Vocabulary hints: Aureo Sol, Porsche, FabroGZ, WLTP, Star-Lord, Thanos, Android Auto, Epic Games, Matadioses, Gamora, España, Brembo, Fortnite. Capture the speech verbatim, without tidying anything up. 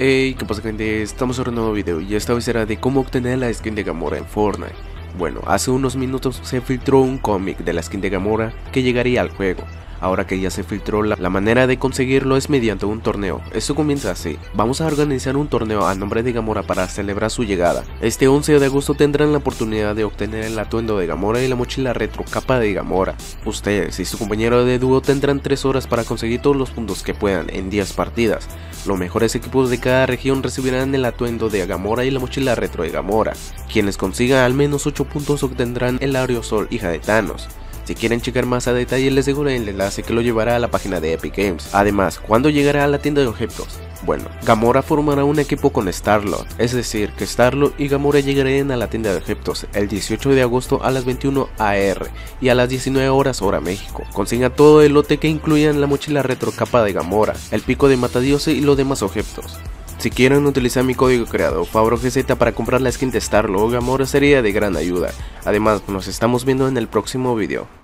Hey, ¿qué pasa, gente? Estamos en un nuevo video y esta vez será de cómo obtener la skin de Gamora en Fortnite. Bueno, hace unos minutos se filtró un cómic de la skin de Gamora que llegaría al juego. Ahora que ya se filtró, la, la manera de conseguirlo es mediante un torneo. Esto comienza así: vamos a organizar un torneo a nombre de Gamora para celebrar su llegada. Este once de agosto tendrán la oportunidad de obtener el atuendo de Gamora y la mochila retro capa de Gamora. Ustedes y su compañero de dúo tendrán tres horas para conseguir todos los puntos que puedan en diez partidas. Los mejores equipos de cada región recibirán el atuendo de Gamora y la mochila retro de Gamora. Quienes consigan al menos ocho puntos obtendrán el Aureo Sol, hija de Thanos. Si quieren checar más a detalle, les dejo el enlace que lo llevará a la página de Epic Games. Además, ¿cuándo llegará a la tienda de objetos? Bueno, Gamora formará un equipo con Star-Lord, es decir, que Star-Lord y Gamora llegarán a la tienda de objetos el dieciocho de agosto a las veintiuna A R y a las diecinueve horas hora México. Consiga todo el lote que incluyan la mochila retro capa de Gamora, el pico de Matadioses y los demás objetos. Si quieren utilizar mi código creado FabroGZ para comprar la skin de Star-Lord o Gamora, sería de gran ayuda. Además, nos estamos viendo en el próximo video.